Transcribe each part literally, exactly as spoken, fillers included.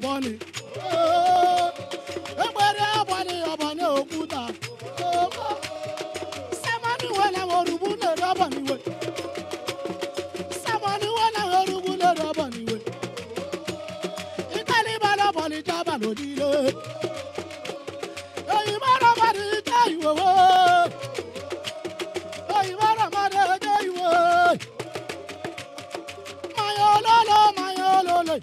Bonnie. Oh, Bonnie Obonye Okuta. Somebody when I want to put a rubber anyway. Somebody when I want to put a rubber anyway. You can't even have on it, have a no deal. Oh, you want a body, tell you what. Oh, you want a mother, tell you what. My oh, no, my oh, no.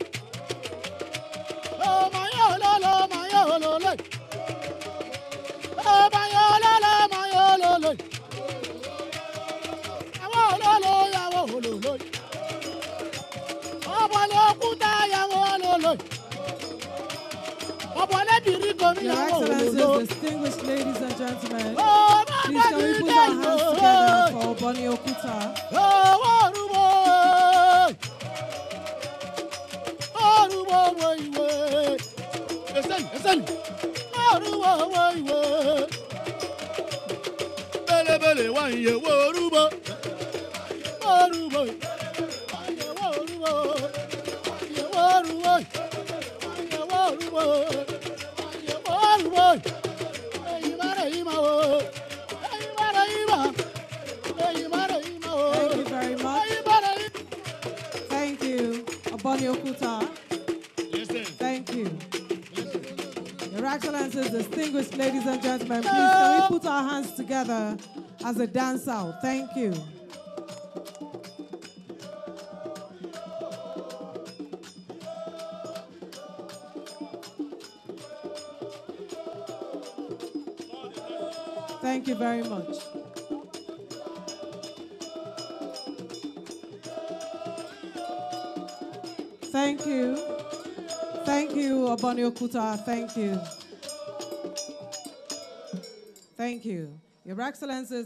Distinguished ladies and gentlemen, please shall we put our hands together for Bonnie Okuta. Hey, you better him out. Hey, you better him out. Hey, you better him out. Thank you very much. Thank you, Obonye Okuta. Thank you. Your Excellencies, distinguished ladies and gentlemen, please can we put our hands together as a dance out? Thank you. Thank you very much. Thank you. Thank you, Obonye Okuta. Thank you. Thank you. Your Excellencies.